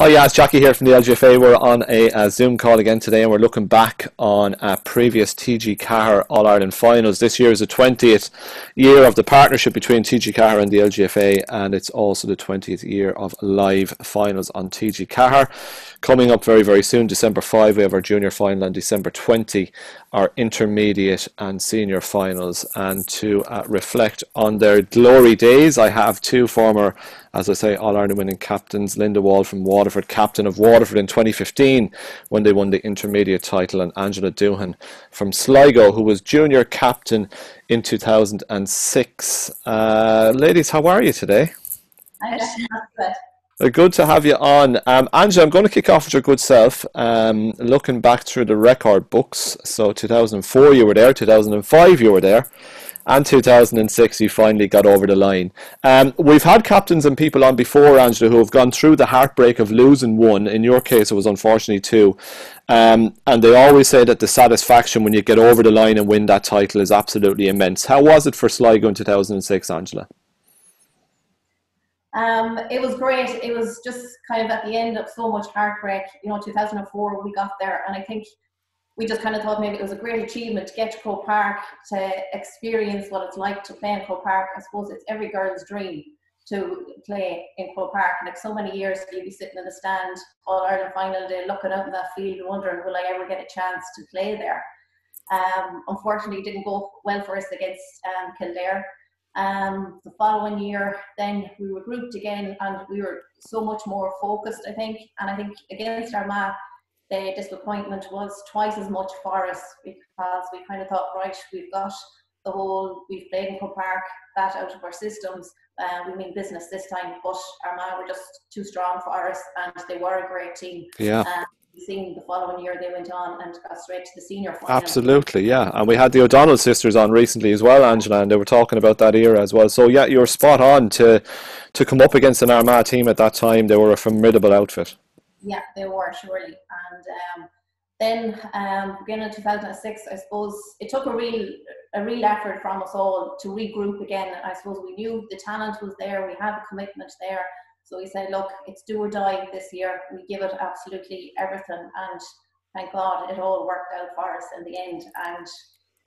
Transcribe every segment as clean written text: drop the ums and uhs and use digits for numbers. Hi, it's Jackie here from the LGFA. We're on a Zoom call again today, and we're looking back on previous TG Cahir All-Ireland finals. This year is the 20th year of the partnership between TG Cahir and the LGFA, and it's also the 20th year of live finals on TG Cahir. Coming up very, very soon, December 5, we have our junior final, and December 20, our intermediate and senior finals. And to reflect on their glory days, I have two former, as I say, All-Ireland winning captains. Linda Wall from Waterford, captain of Waterford in 2015 when they won the intermediate title, and Angela Doohan from Sligo, who was junior captain in 2006. Ladies, how are you today? I'm good. Good to have you on. Angela, I'm going to kick off with your good self, looking back through the record books. So 2004 you were there, 2005 you were there, and 2006 you finally got over the line. We've had captains and people on before, Angela, who have gone through the heartbreak of losing one. In your case it was unfortunately two. And they always say that the satisfaction when you get over the line and win that title is absolutely immense. How was it for Sligo in 2006, Angela? It was great. It was just kind of at the end of so much heartbreak. You know, 2004 we got there, and I think we just kind of thought maybe it was a great achievement to get to Croke Park, to experience what it's like to play in Croke Park. I suppose it's every girl's dream to play in Croke Park, and like so many years you'd be sitting in the stand all Ireland final day looking out in that field wondering, will I ever get a chance to play there? Unfortunately it didn't go well for us against Kildare. The following year then we were grouped again, and we were so much more focused, I think, and I think against Armagh the disappointment was twice as much for us, because we kind of thought, right, we've got the whole, we've played in Croke Park, that out of our systems, we mean business this time, but Armagh were just too strong for us, and they were a great team. Yeah. Seeing the following year they went on and got straight to the senior final. Absolutely, yeah, and we had the O'Donnell sisters on recently as well, Angela, and they were talking about that era as well. So yeah, you're spot on to come up against an Armagh team at that time. They were a formidable outfit. Yeah, they were, surely. And then beginning of 2006, I suppose it took a real effort from us all to regroup again. I suppose we knew the talent was there, we had the commitment there. So we said, look, it's do or die this year. We give it absolutely everything. And thank God it all worked out for us in the end. And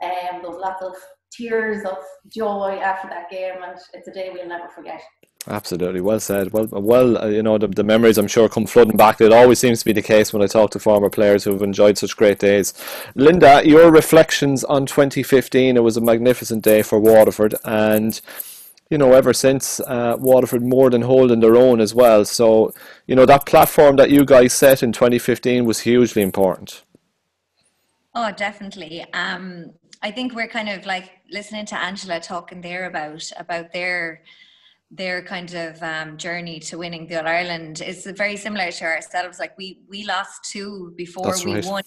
there was lots of tears of joy after that game. And it's a day we'll never forget. Absolutely. Well said. Well, you know, the memories, I'm sure, come flooding back. It always seems to be the case when I talk to former players who have enjoyed such great days. Linda, your reflections on 2015. It was a magnificent day for Waterford. And you know, ever since, Waterford more than holding their own as well. So, you know, that platform that you guys set in 2015 was hugely important. Oh, definitely. I think we're kind of like listening to Angela talking there about their kind of journey to winning the All-Ireland. It's very similar to ourselves. Like we lost two before. That's we right. won.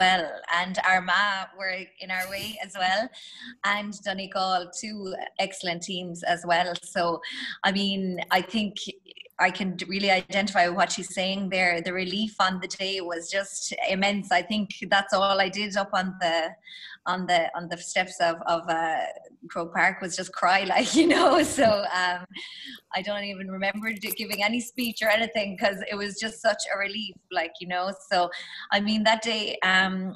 Well, and Armagh were in our way as well, and Donegal, two excellent teams as well. So I mean, I think I can really identify what she's saying there. The relief on the day was just immense. I think that's all I did up on the steps of Croke Park was just cry, like, you know. So I don't even remember giving any speech or anything, because it was just such a relief, like, you know. So I mean, that day,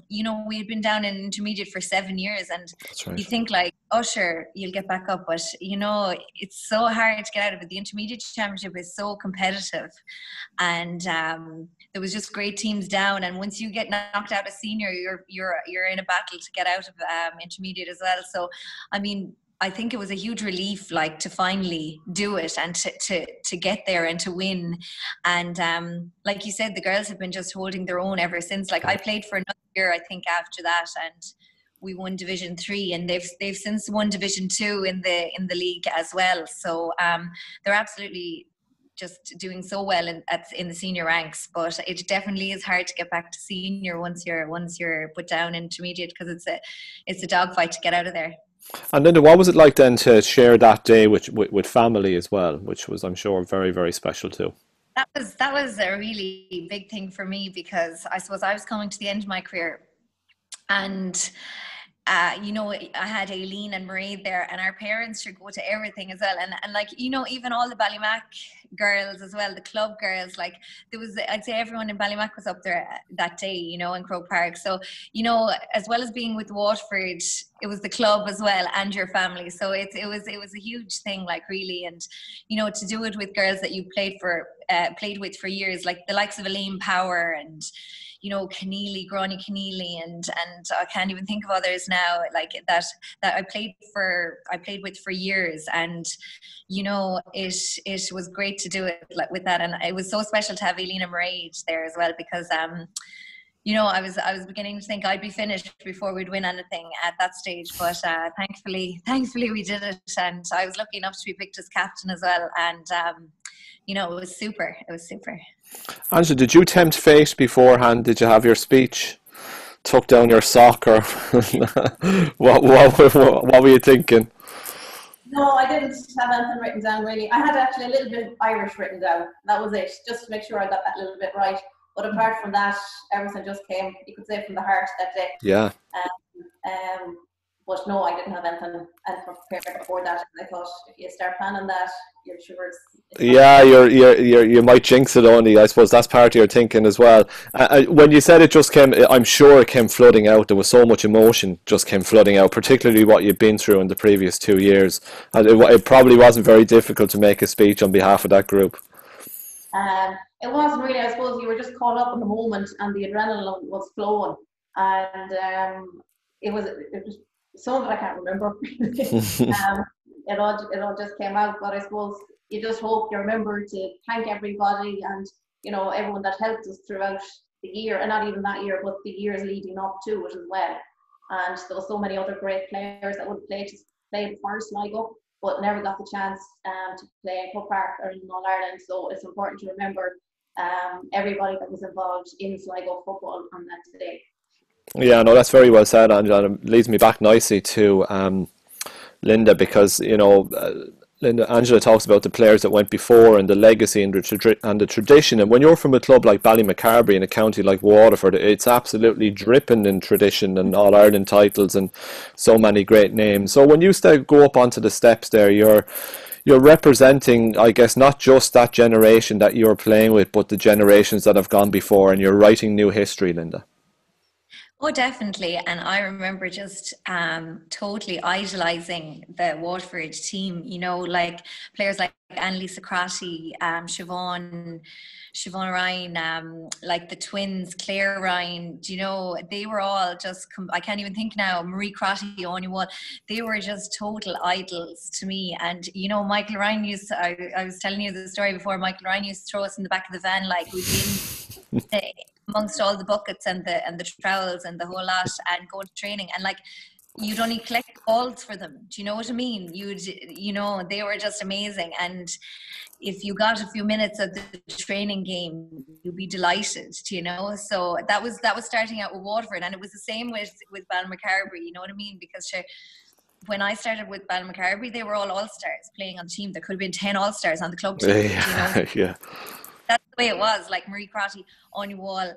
you know, we had been down in intermediate for 7 years, and right. you think like, oh sure, you'll get back up, but you know, it's so hard to get out of it. The intermediate championship is so competitive, and there was just great teams down, and once you get knocked out as senior, you're in a battle to get out of intermediate as well. So I mean, I think it was a huge relief, like, to finally do it and to get there and to win. And like you said, the girls have been just holding their own ever since. Like, I played for another year, I think, after that, and we won Division 3, and they've since won Division 2 in the league as well. So they're absolutely just doing so well in the senior ranks, but it definitely is hard to get back to senior once you're put down in intermediate, because it's a dogfight to get out of there. And Linda, what was it like then to share that day with family as well, which was, I'm sure, very, very special too? That was a really big thing for me, because I suppose I was coming to the end of my career, and you know, I had Aileen and Marie there, and our parents should go to everything as well. And like, you know, even all the Ballymac girls as well, the club girls, like there was, I'd say everyone in Ballymac was up there that day, you know, in Croke Park. So, you know, as well as being with Waterford, it was the club as well and your family. So it was a huge thing, like really. And, you know, to do it with girls that you played with for years, like the likes of Elaine Power and, you know, Gráinne Keneally, and I can't even think of others now, like that I played with for years. And, you know, it was great to do it like with that. And it was so special to have Elena Murray there as well, because, you know, I was beginning to think I'd be finished before we'd win anything at that stage, but thankfully we did it, and I was lucky enough to be picked as captain as well. And you know, it was super. It was super. Angela, did you tempt fate beforehand? Did you have your speech? Tuck down your sock, or what were you thinking? No, I didn't have anything written down really. I had actually a little bit of Irish written down. That was it, just to make sure I got that little bit right. But apart from that, everything just came, you could say, from the heart that day. Yeah. But no, I didn't have anything prepared before that. I thought if you start planning that, you're sure it's yeah, you might jinx it only. I suppose that's part of your thinking as well. When you said it just came, I'm sure it came flooding out. There was so much emotion just came flooding out, particularly what you'd been through in the previous 2 years. And it probably wasn't very difficult to make a speech on behalf of that group. It wasn't really, I suppose. You were just caught up in the moment and the adrenaline was flowing. And it was some of it I can't remember. It all just came out. But I suppose you just hope you remember to thank everybody and, you know, everyone that helped us throughout the year, and not even that year, but the years leading up to it as well. And there were so many other great players that would play for Sligo, but never got the chance to play in Croke Park or in All-Ireland. So it's important to remember everybody that was involved in Sligo football on that day. Yeah, no, that's very well said, Angela. It leads me back nicely to Linda, because, you know, Angela talks about the players that went before and the legacy and the tradition. And when you're from a club like Ballymacarbery in a county like Waterford, it's absolutely dripping in tradition and All-Ireland titles and so many great names. So when you go up onto the steps there, you're representing, I guess, not just that generation that you're playing with, but the generations that have gone before, and you're writing new history, Linda. Oh, definitely. And I remember just totally idolising the Waterford team, you know, like players like Annalisa Crotty, Siobhan Ryan, like the twins, Claire Ryan, you know, they were all just, I can't even think now, Marie Crotty, Oni Wall, they were just total idols to me. And, you know, Michael Ryan used to, I was telling you the story before, Michael Ryan used to throw us in the back of the van, like we'd been amongst all the buckets and the trowels and the whole lot, and go to training, and like you'd only collect balls for them. Do you know what I mean? You know, they were just amazing. And if you got a few minutes of the training game, you'd be delighted, you know? So that was starting out with Waterford, and it was the same with Ballymacarbery, you know what I mean? Because when I started with Ballymacarbery, they were all-stars playing on the team. There could have been 10 all-stars on the club team, you know? Yeah. That's the way it was, like Marie Crotty, Oni Wall,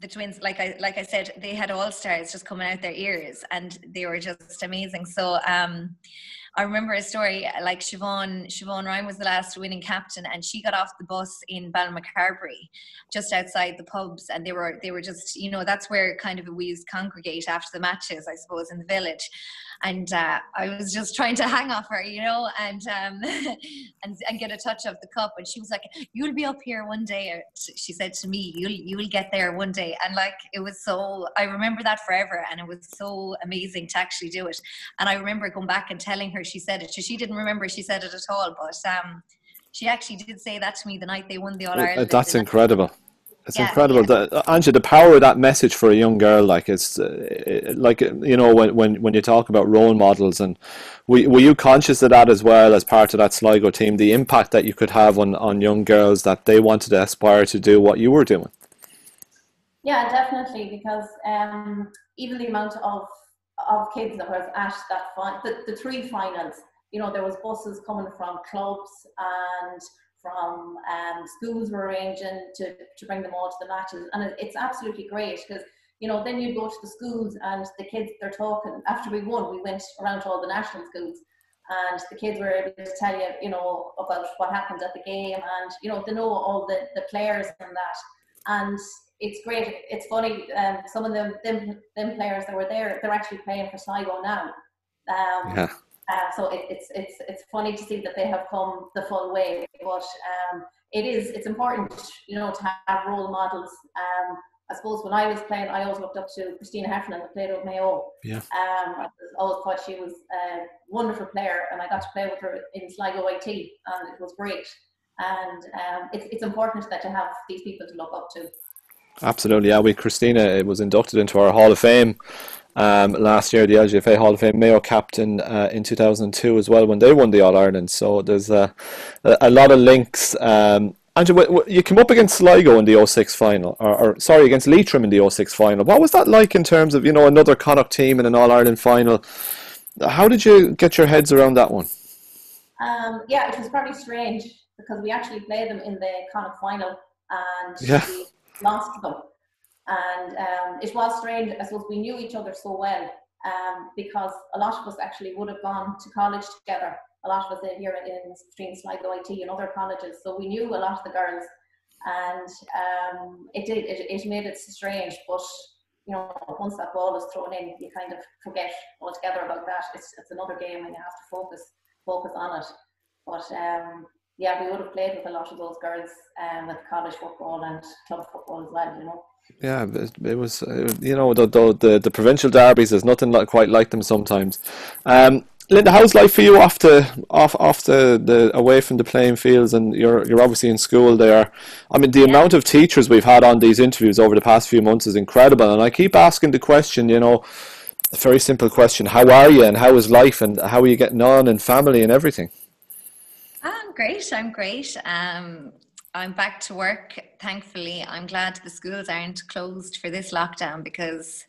the twins, like I said, they had all-stars just coming out their ears, and they were just amazing. So I remember a story, like Siobhan Ryan was the last winning captain, and she got off the bus in Ballymacarbery, just outside the pubs, and they were just, you know, that's where kind of we used to congregate after the matches, I suppose, in the village. And I was just trying to hang off her, you know, and and get a touch of the cup. And she was like, "You'll be up here one day," she said to me, "You'll get there one day." And like, it was so, I remember that forever, and it was so amazing to actually do it. And I remember going back and telling her she said it. So she didn't remember she said it at all, but she actually did say that to me the night they won the All-Ireland. That's incredible. It's incredible, that, Angela, the power of that message for a young girl. Like it's like, you know, when you talk about role models, and were you conscious of that as well as part of that Sligo team, the impact that you could have on young girls, that they wanted to aspire to do what you were doing? Yeah, definitely, because even the amount of kids that was at that the three finals, you know, there was buses coming from clubs and from schools were arranging to bring them all to the matches, and it's absolutely great, because, you know, then you go to the schools and the kids, they're talking. After we won, we went around to all the national schools, and the kids were able to tell you, you know, about what happened at the game, and, you know, they know all the players and that. And it's great. It's funny, some of them players that were there, they're actually playing for Sligo now. Yeah. So it's funny to see that they have come the full way, but it's important, you know, to have role models. I suppose when I was playing, I always looked up to Christina Heffernan, who played with Mayo. Yeah. I always thought she was a wonderful player, and I got to play with her in Sligo IT, and it was great. And it's important that you have these people to look up to. Absolutely, yeah. Christina was inducted into our Hall of Fame last year, the LGFA Hall of Fame. Mayo captain in 2002 as well when they won the All-Ireland. So there's a lot of links. Angela, you came up against Sligo in the 06 final, or sorry, against Leitrim in the 06 final. What was that like in terms of, you know, another Connacht team in an All-Ireland final? How did you get your heads around that one? Yeah, it was probably strange because we actually played them in the Connacht final and we lost them. And it was strange. I suppose we knew each other so well because a lot of us actually would have gone to college together. A lot of us here in between Sligo IT and other colleges, so we knew a lot of the girls, and it made it strange. But you know, once that ball is thrown in, you kind of forget altogether about that. It's another game, and you have to focus on it. But yeah, we would have played with a lot of those girls with college football and club football as well, you know. Yeah, it was, you know, the provincial derbies, there's nothing quite like them sometimes. Linda, how's life for you off the away from the playing fields? And you're obviously in school there. I mean, the amount of teachers we've had on these interviews over the past few months is incredible. And I keep asking the question, you know, a very simple question: how are you, and how is life, and how are you getting on, and family, and everything? I'm great. I'm back to work, thankfully. I'm glad the schools aren't closed for this lockdown because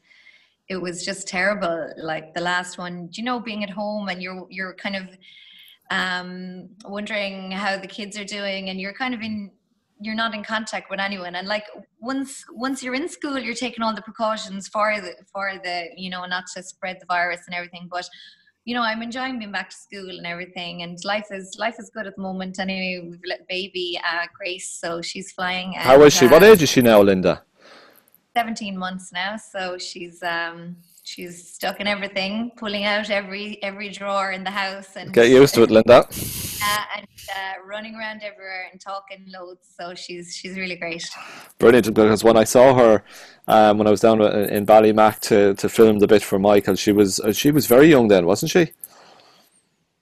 it was just terrible. Like the last one, you know, being at home and you're kind of wondering how the kids are doing, and you're not in contact with anyone. And like once you're in school, you're taking all the precautions for the you know, not to spread the virus and everything. But you know, I'm enjoying being back to school and everything, and life is good at the moment. Anyway, we've let baby Grace, so she's flying. And, how is she? What age is she now, Linda? 17 months now, so she's stuck in everything, pulling out every drawer in the house, and get used to it, Linda. And running around everywhere and talking loads, so she's really great. Brilliant, because when I saw her when I was down in Ballymac to film the bit for Michael, she was very young then, wasn't she?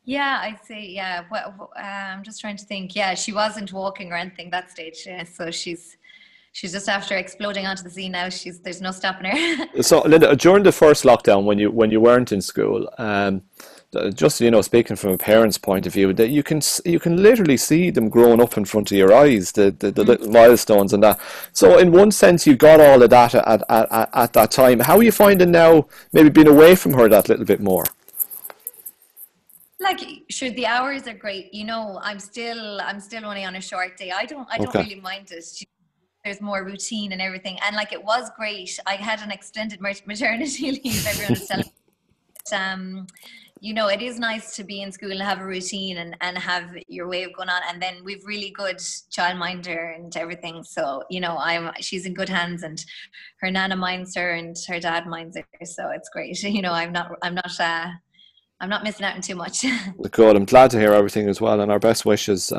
Yeah, I'd say, yeah. Well, I'm just trying to think. Yeah, she wasn't walking or anything that stage. Yeah, so she's just after exploding onto the scene now. There's no stopping her. So, Linda, during the first lockdown, when you weren't in school, just, you know, speaking from a parent's point of view, that you can literally see them growing up in front of your eyes, the little milestones and that. So, in one sense, you got all of that at that time. How are you finding now, maybe being away from her that little bit more? Like, sure, the hours are great. You know, I'm still only on a short day. I don't really mind it. There's more routine and everything, and like it was great. I had an extended maternity leave. Everyone was telling me, you know, it is nice to be in school and have a routine and have your way of going on. And then we've really good childminder and everything. So you know, she's in good hands, and her nana minds her and her dad minds her. So it's great. You know, I'm not missing out on too much. Good. I'm glad to hear everything as well, and our best wishes,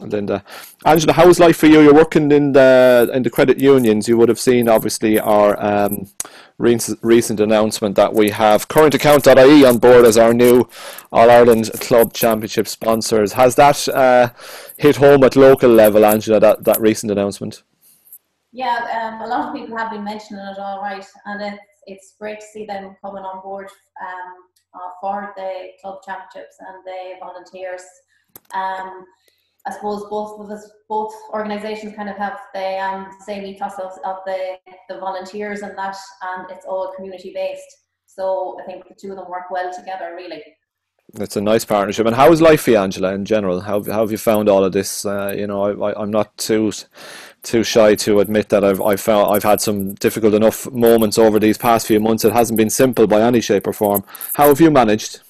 Linda. Angela, how is life for you? You're working in the credit unions. You would have seen, obviously, our recent announcement that we have Currentaccount.ie on board as our new All-Ireland Club Championship sponsors. Has that hit home at local level, Angela, that recent announcement? Yeah, a lot of people have been mentioning it, all right, and it's great to see them coming on board for the club championships and the volunteers. I suppose both organisations kind of have the same ethos of the volunteers and that, and it's all community based. So I think the two of them work well together, really. It's a nice partnership. And how is life for you, Angela, in general? How have you found all of this? You know, I'm not too shy to admit that I've had some difficult enough moments over these past few months. It hasn't been simple by any shape or form. How have you managed?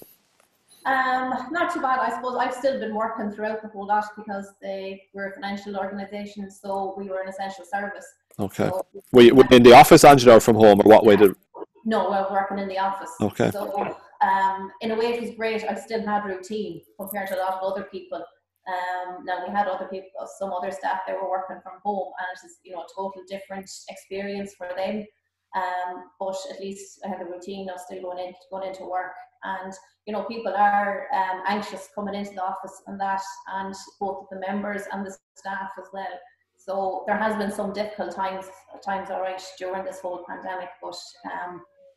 Not too bad, I suppose. I've still been working throughout the whole lot because they were a financial organisation, so we were an essential service. Okay. So, were you in the office, Angela, or from home, or what way did? No, I was working in the office. Okay. So, in a way, it was great. I still had routine compared to a lot of other people. Now, we had other people, some other staff, they were working from home, and it's, you know, a total different experience for them. But at least I had a routine of still going into work, and you know, people are anxious coming into the office and that, and both the members and the staff as well. So there has been some difficult times all right, during this whole pandemic, but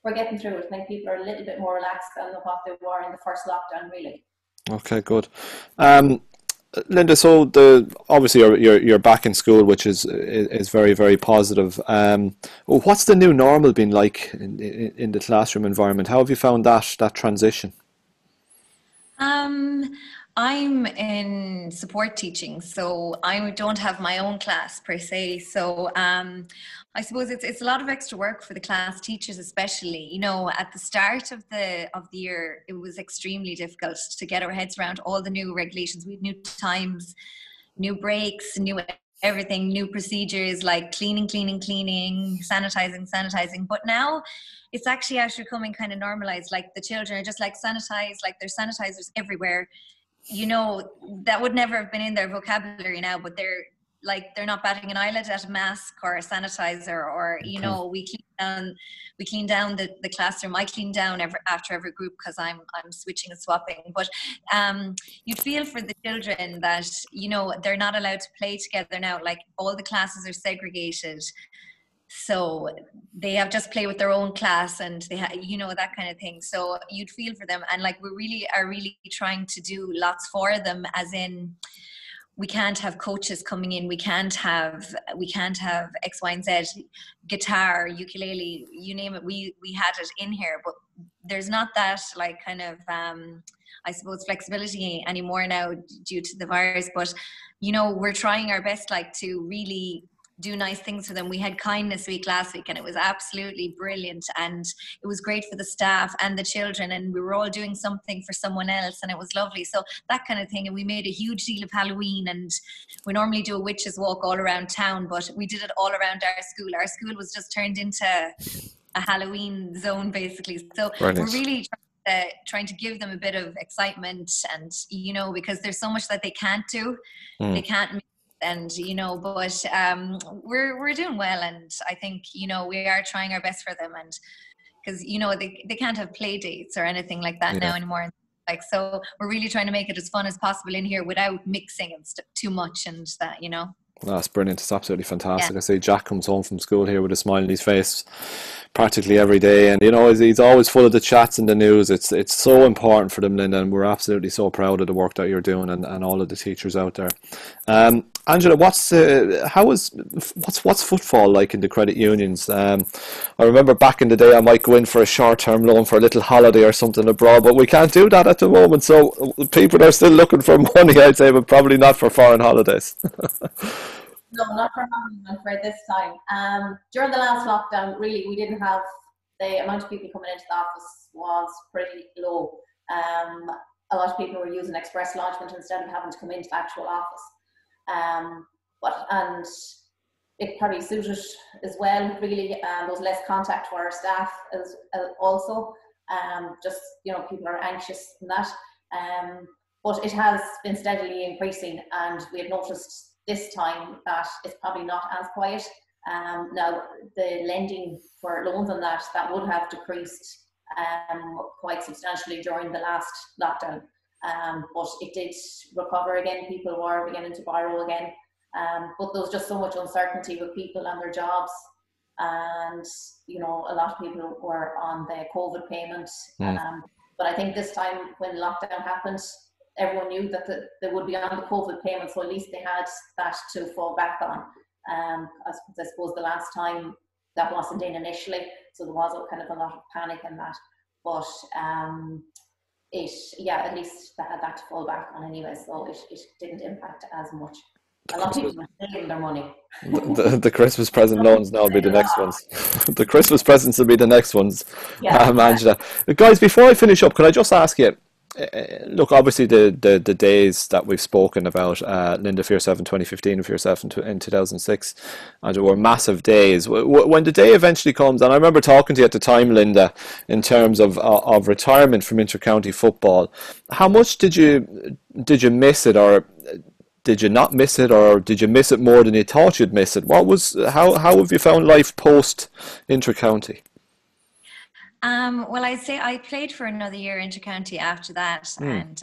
we're getting through it. I think people are a little bit more relaxed than what they were in the first lockdown, really. Okay, good. Linda, so obviously you're back in school, which is very, very positive. What's the new normal been like in the classroom environment? How have you found that transition? I'm in support teaching, so I don't have my own class per se. So I suppose it's a lot of extra work for the class teachers, especially. You know, at the start of the year, it was extremely difficult to get our heads around all the new regulations. We had new times, new breaks, new everything, new procedures like cleaning, sanitizing. But now it's actually becoming kind of normalized. Like the children are just like sanitized, like there's sanitizers everywhere. You know, that would never have been in their vocabulary now, but they're not batting an eyelid at a mask or a sanitizer, or you know, we clean down the classroom. I clean down after every group because I'm switching and swapping. But you feel for the children that, you know, they're not allowed to play together now. Like all the classes are segregated, so they have just play with their own class, and they have, you know, that kind of thing. So you'd feel for them, and like we are really trying to do lots for them, as in we can't have coaches coming in, we can't have X, Y, and Z, guitar, ukulele, you name it, we had it in here, but there's not that like kind of I suppose flexibility anymore now due to the virus. But you know, we're trying our best like to really do nice things for them. We had Kindness Week last week, and it was absolutely brilliant, and it was great for the staff and the children, and we were all doing something for someone else, and it was lovely. So that kind of thing. And we made a huge deal of Halloween, and we normally do a witch's walk all around town, but we did it all around our school. Our school was just turned into a Halloween zone basically. So brilliant. We're really trying to give them a bit of excitement, and you know, because there's so much that they can't do. They can't, and you know, but we're doing well, and I think, you know, we are trying our best for them, and because, you know, they can't have play dates or anything like that now anymore, like, so we're really trying to make it as fun as possible in here without mixing and too much and that, you know. That's brilliant. It's absolutely fantastic. Yeah. I see Jack comes home from school here with a smile on his face practically every day, and you know, he's always full of the chats and the news. It's so important for them, Linda, and we're absolutely so proud of the work that you're doing, and all of the teachers out there. Angela, what's footfall like in the credit unions? I remember back in the day I might go in for a short-term loan for a little holiday or something abroad, but we can't do that at the moment, so people are still looking for money, I'd say, but probably not for foreign holidays. No, not for Halloween for this time. During the last lockdown, really, we didn't have, the amount of people coming into the office was pretty low. A lot of people were using express lodgement instead of having to come into the actual office. And it probably suited as well, really. There was less contact for our staff as also. Just, you know, people are anxious and that. But it has been steadily increasing, and we have noticed this time that it's probably not as quiet. Now the lending for loans on that would have decreased quite substantially during the last lockdown, but it did recover again. People were beginning to borrow again, but there was just so much uncertainty with people and their jobs, and you know, a lot of people were on the COVID payment. But I think this time when lockdown happened, everyone knew that they would be on the COVID payment, so at least they had that to fall back on. I suppose the last time that wasn't in initially, so there was kind of a lot of panic in that. But at least they had that to fall back on anyway, so it didn't impact as much. A lot of people are saving their money. The Christmas present loans now will be the next ones. The Christmas presents will be the next ones, Angela. Guys, before I finish up, can I just ask you, Look, obviously the days that we've spoken about, Linda, for yourself in 2015 and for yourself in 2006, and there were massive days. When the day eventually comes, and I remember talking to you at the time, Linda, in terms of retirement from inter-county football, how much did you miss it, or did you not miss it, or did you miss it more than you thought you'd miss it? How have you found life post inter-county? Well, I'd say I played for another year inter-county after that, and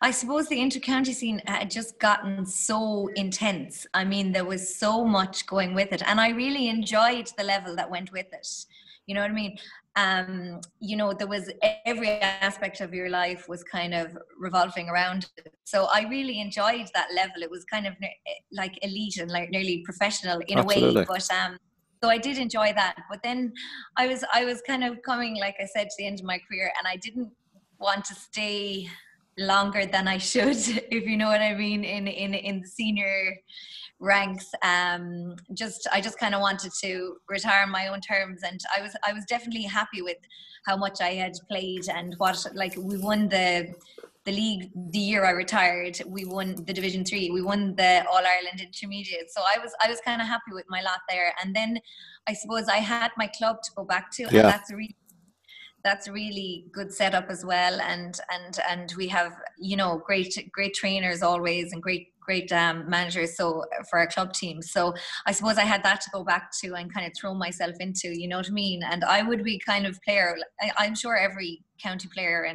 I suppose the inter-county scene had just gotten so intense. I mean, there was so much going with it, and I really enjoyed the level that went with it. You know what I mean? You know, there was every aspect of your life was kind of revolving around it. So I really enjoyed that level. It was kind of like elite and like nearly professional in Absolutely. A way, but so I did enjoy that, but then I was kind of coming, like I said, to the end of my career, and I didn't want to stay longer than I should, if you know what I mean, in the senior ranks. I just kind of wanted to retire on my own terms, and I was definitely happy with how much I had played and what, like, we won the league the year I retired. We won the Division 3. We won the All-Ireland Intermediate. So I was kind of happy with my lot there. And then I suppose I had my club to go back to. Yeah. And that's a really good setup as well. And we have, you know, great trainers always, and great managers. So for our club team, so I suppose I had that to go back to and kind of throw myself into, you know what I mean? And I would be kind of player. I'm sure every county player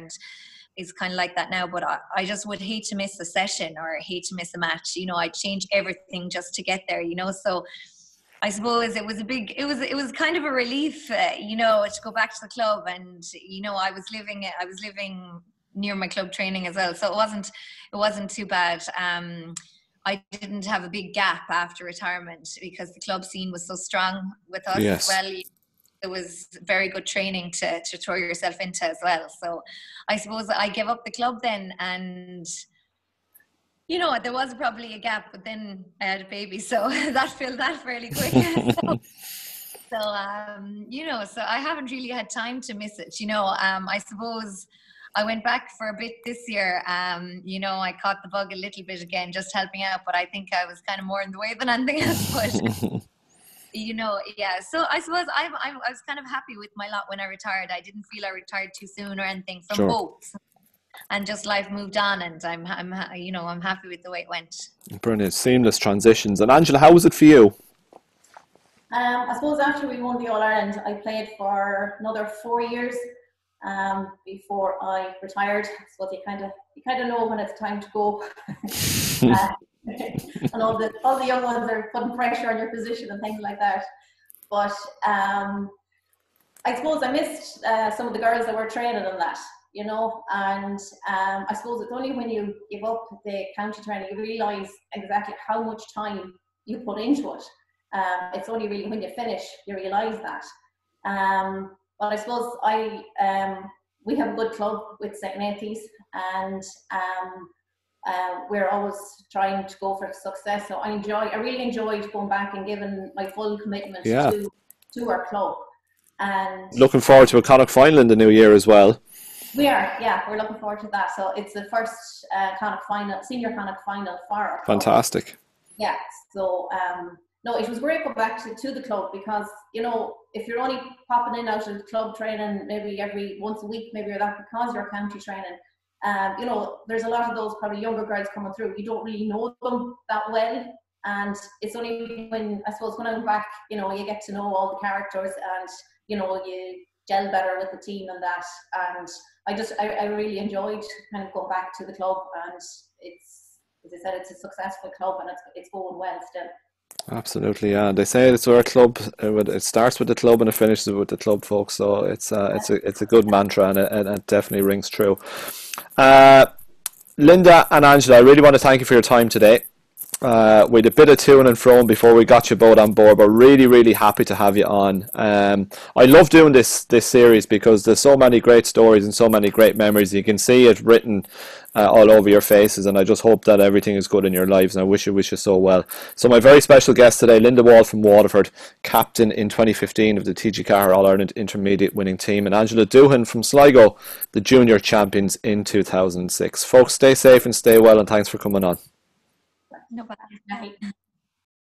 is kind of like that now, but I just would hate to miss a session or hate to miss a match. You know, I'd change everything just to get there, you know? So I suppose it was it was kind of a relief, you know, to go back to the club. And, you know, I was living near my club training as well. So it wasn't too bad. I didn't have a big gap after retirement because the club scene was so strong with us yes. as well. It was very good training to throw yourself into as well. So I suppose I gave up the club then, and, you know, there was probably a gap, but then I had a baby, so that filled that fairly quick. You know, so I haven't really had time to miss it, you know. I suppose I went back for a bit this year. You know, I caught the bug a little bit again, just helping out, but I think I was kind of more in the way than anything else. But you know, yeah. So I suppose I was kind of happy with my lot when I retired. I didn't feel I retired too soon or anything from sure. both, and just life moved on, and I'm happy with the way it went. Brilliant, seamless transitions. And Angela, how was it for you? I suppose after we won the All Ireland, I played for another 4 years before I retired. So you kind of know when it's time to go. And all the young ones are putting pressure on your position and things like that. But I suppose I missed some of the girls that were training on that, you know. And I suppose it's only when you give up the county training you realise exactly how much time you put into it. It's only really when you finish you realise that. But I suppose we have a good club with St Nathy's, and we're always trying to go for success. So I really enjoyed going back and giving my full commitment yeah. to our club. And looking forward to a Connacht final in the new year as well. We are, yeah, we're looking forward to that. So it's the first Connacht final, senior Connacht final for our club. Fantastic. Yeah. So no, it was great going back to the club, because, you know, if you're only popping in out of the club training maybe every once a week, maybe, or that, because you're county training. You know, there's a lot of those probably younger girls coming through. You don't really know them that well, and it's only when, I suppose, when I'm back, you know, you get to know all the characters, and, you know, you gel better with the team and that. And I really enjoyed kind of going back to the club, and it's, as I said, it's a successful club, and it's going well still. Absolutely, yeah. They say it's our club. It starts with the club and it finishes with the club, folks. So it's a good mantra, and it definitely rings true. Linda and Angela, I really want to thank you for your time today. We did a bit of to and fro before we got you both on board, but really, really happy to have you on. I love doing this series because there's so many great stories and so many great memories. You can see it written all over your faces, and I just hope that everything is good in your lives, and I wish you so well. So my very special guest today, Linda Wall from Waterford, captain in 2015 of the TG4 All-Ireland Intermediate winning team, and Angela Doohan from Sligo, the junior champions in 2006. Folks, stay safe and stay well, and thanks for coming on. No problem.